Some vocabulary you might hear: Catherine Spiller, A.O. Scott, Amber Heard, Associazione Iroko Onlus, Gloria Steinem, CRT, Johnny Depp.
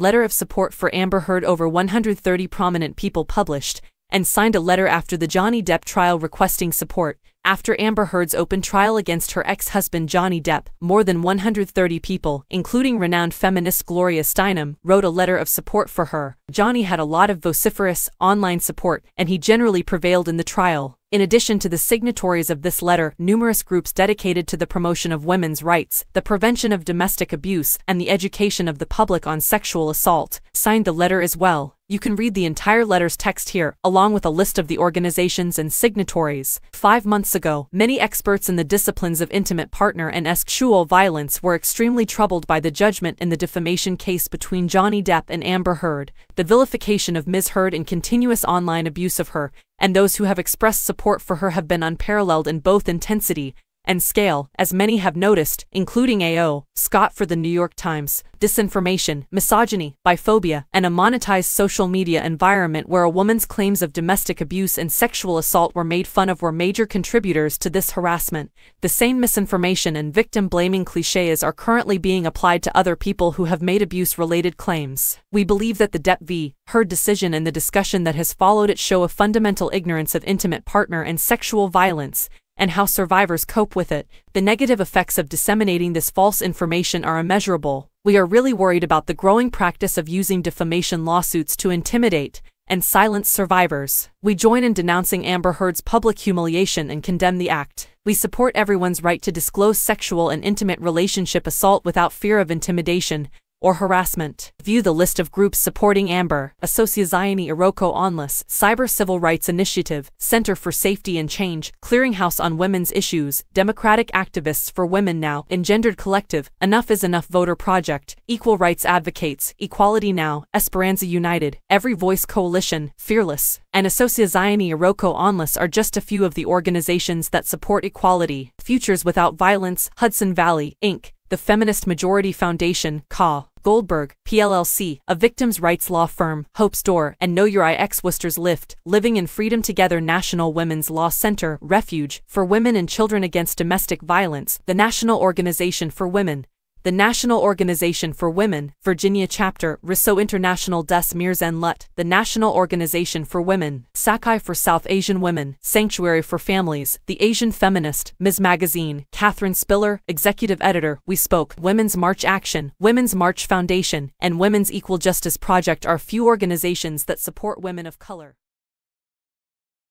letter of support for Amber Heard. Over 130 prominent people published and signed a letter after the Johnny Depp trial requesting support. After Amber Heard's open trial against her ex-husband Johnny Depp, more than 130 people, including renowned feminist Gloria Steinem, wrote a letter of support for her. Johnny had a lot of vociferous, online support, and he generally prevailed in the trial. In addition to the signatories of this letter, numerous groups dedicated to the promotion of women's rights, the prevention of domestic abuse, and the education of the public on sexual assault, signed the letter as well. You can read the entire letter's text here, along with a list of the organizations and signatories. 5 months ago, many experts in the disciplines of intimate partner and sexual violence were extremely troubled by the judgment in the defamation case between Johnny Depp and Amber Heard, the vilification of Ms. Heard and continuous online abuse of her, and those who have expressed support for her have been unparalleled in both intensity and scale, as many have noticed, including A.O. Scott for the New York Times. Disinformation, misogyny, biphobia, and a monetized social media environment where a woman's claims of domestic abuse and sexual assault were made fun of were major contributors to this harassment. The same misinformation and victim-blaming clichés are currently being applied to other people who have made abuse-related claims. We believe that the Depp v. Heard decision and the discussion that has followed it show a fundamental ignorance of intimate partner and sexual violence, and how survivors cope with it. The negative effects of disseminating this false information are immeasurable. We are really worried about the growing practice of using defamation lawsuits to intimidate and silence survivors. We join in denouncing Amber Heard's public humiliation and condemn the act. We support everyone's right to disclose sexual and intimate relationship assault without fear of intimidation or harassment. View the list of groups supporting Amber: Associazione Iroko Onlus, Cyber Civil Rights Initiative, Center for Safety and Change, Clearinghouse on Women's Issues, Democratic Activists for Women Now, Engendered Collective, Enough is Enough Voter Project, Equal Rights Advocates, Equality Now, Esperanza United, Every Voice Coalition, Fearless, and Associazione Iroko Onlus are just a few of the organizations that support equality. Futures Without Violence, Hudson Valley, Inc., The Feminist Majority Foundation, Ka. Goldberg, PLLC, a victims' rights law firm, Hope's Door, and Know Your IX Worcester's Lift, Living in Freedom Together, National Women's Law Center, Refuge, for Women and Children Against Domestic Violence, the National Organization for Women, the National Organization for Women, Virginia Chapter, Riso International des Mires en Lutte, the National Organization for Women, Sakai for South Asian Women, Sanctuary for Families, The Asian Feminist, Ms. Magazine, Catherine Spiller, Executive Editor, We Spoke, Women's March Action, Women's March Foundation, and Women's Equal Justice Project are few organizations that support women of color.